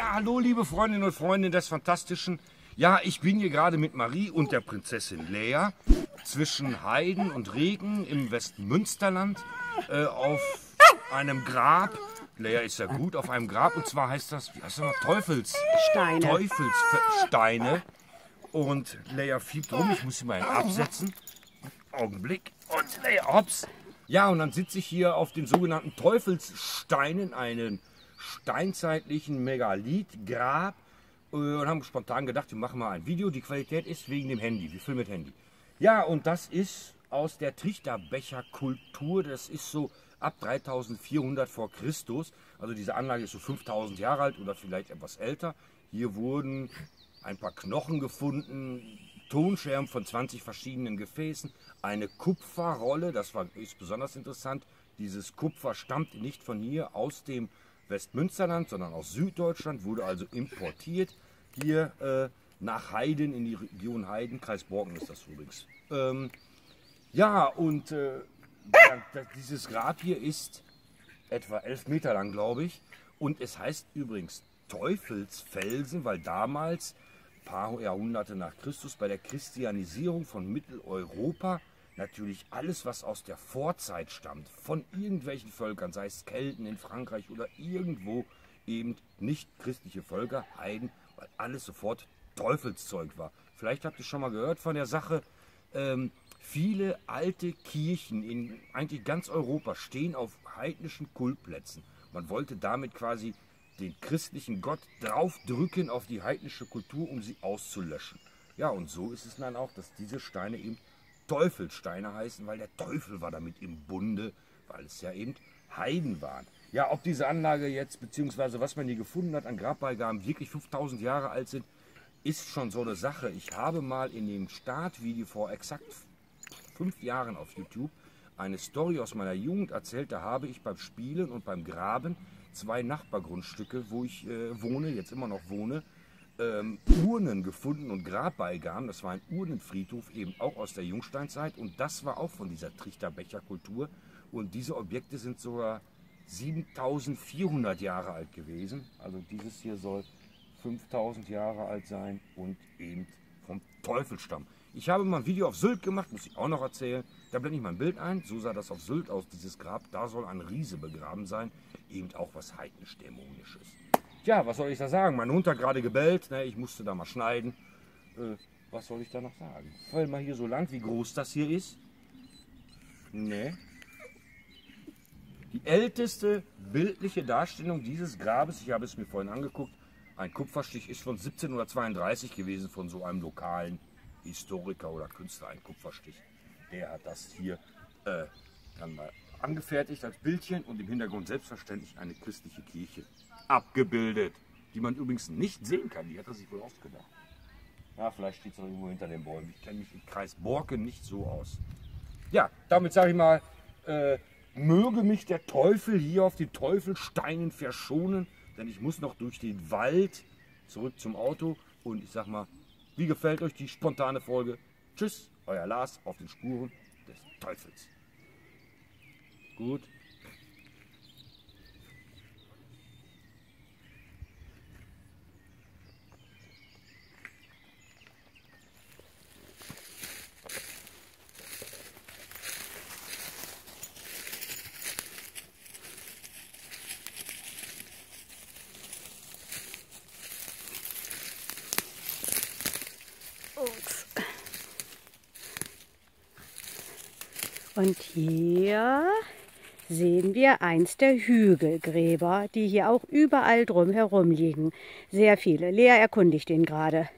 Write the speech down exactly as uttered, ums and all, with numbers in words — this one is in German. Ja, hallo, liebe Freundinnen und Freunde des Fantastischen. Ja, ich bin hier gerade mit Marie und der Prinzessin Lea zwischen Heiden und Regen im Westmünsterland äh, auf einem Grab. Lea ist ja gut, auf einem Grab. Und zwar heißt das, wie heißt das noch? Teufelssteine. Teufelssteine. Und Lea fiebt rum. Ich muss sie mal einen absetzen. Augenblick. Und Lea, hops. Ja, und dann sitze ich hier auf den sogenannten Teufelssteinen, einen steinzeitlichen Megalithgrab, und haben spontan gedacht, wir machen mal ein Video. Die Qualität ist wegen dem Handy, wir filmen mit Handy. Ja, und das ist aus der Trichterbecher Kultur, das ist so ab dreitausendvierhundert vor Christus. Also diese Anlage ist so fünftausend Jahre alt oder vielleicht etwas älter. Hier wurden ein paar Knochen gefunden, Tonscherben von zwanzig verschiedenen Gefäßen, eine Kupferrolle, das war, ist besonders interessant. Dieses Kupfer stammt nicht von hier aus dem Westmünsterland, sondern aus Süddeutschland, wurde also importiert hier äh, nach Heiden, in die Region Heiden, Kreis Borken ist das übrigens. Ähm, ja, und äh, dieses Grab hier ist etwa elf Meter lang, glaube ich, und es heißt übrigens Teufelsfelsen, weil damals, ein paar Jahrhunderte nach Christus, bei der Christianisierung von Mitteleuropa natürlich alles, was aus der Vorzeit stammt, von irgendwelchen Völkern, sei es Kelten in Frankreich oder irgendwo eben nicht christliche Völker, Heiden, weil alles sofort Teufelszeug war. Vielleicht habt ihr schon mal gehört von der Sache, ähm, viele alte Kirchen in eigentlich ganz Europa stehen auf heidnischen Kultplätzen. Man wollte damit quasi den christlichen Gott draufdrücken auf die heidnische Kultur, um sie auszulöschen. Ja, und so ist es dann auch, dass diese Steine eben Teufelssteine heißen, weil der Teufel war damit im Bunde, weil es ja eben Heiden waren. Ja, ob diese Anlage jetzt, beziehungsweise was man hier gefunden hat an Grabbeigaben, wirklich fünftausend Jahre alt sind, ist schon so eine Sache. Ich habe mal in dem Startvideo vor exakt fünf Jahren auf YouTube eine Story aus meiner Jugend erzählt. Da habe ich beim Spielen und beim Graben zwei Nachbargrundstücke, wo ich äh, wohne, jetzt immer noch wohne, Ähm, Urnen gefunden und Grabbeigaben. Das war ein Urnenfriedhof, eben auch aus der Jungsteinzeit, und das war auch von dieser Trichterbecher Kultur, und diese Objekte sind sogar siebentausendvierhundert Jahre alt gewesen. Also dieses hier soll fünftausend Jahre alt sein und eben vom Teufel stammen. Ich habe mal ein Video auf Sylt gemacht, muss ich auch noch erzählen. Da blende ich mein Bild ein, so sah das auf Sylt aus, dieses Grab. Da soll ein Riese begraben sein, eben auch was heidnisch-dämonisches. Tja, was soll ich da sagen? Mein Hund hat gerade gebellt, ne, ich musste da mal schneiden. Äh, was soll ich da noch sagen? Fall mal hier so lang, wie groß das hier ist. Ne. Die älteste bildliche Darstellung dieses Grabes, ich habe es mir vorhin angeguckt, ein Kupferstich ist von siebzehnhundertzweiunddreißig gewesen, von so einem lokalen Historiker oder Künstler, ein Kupferstich. Der hat das hier äh, dann mal angefertigt als Bildchen, und im Hintergrund selbstverständlich eine christliche Kirche abgebildet, die man übrigens nicht sehen kann. Die hat er sich wohl ausgedacht. Ja, vielleicht steht es noch irgendwo hinter den Bäumen. Ich kenne mich im Kreis Borken nicht so aus. Ja, damit sage ich mal, äh, möge mich der Teufel hier auf den Teufelsteinen verschonen, denn ich muss noch durch den Wald zurück zum Auto, und ich sag mal, wie gefällt euch die spontane Folge? Tschüss, euer Lars auf den Spuren des Teufels. Gut. Und hier sehen wir eins der Hügelgräber, die hier auch überall drumherum liegen. Sehr viele. Lea erkundigt ihn gerade.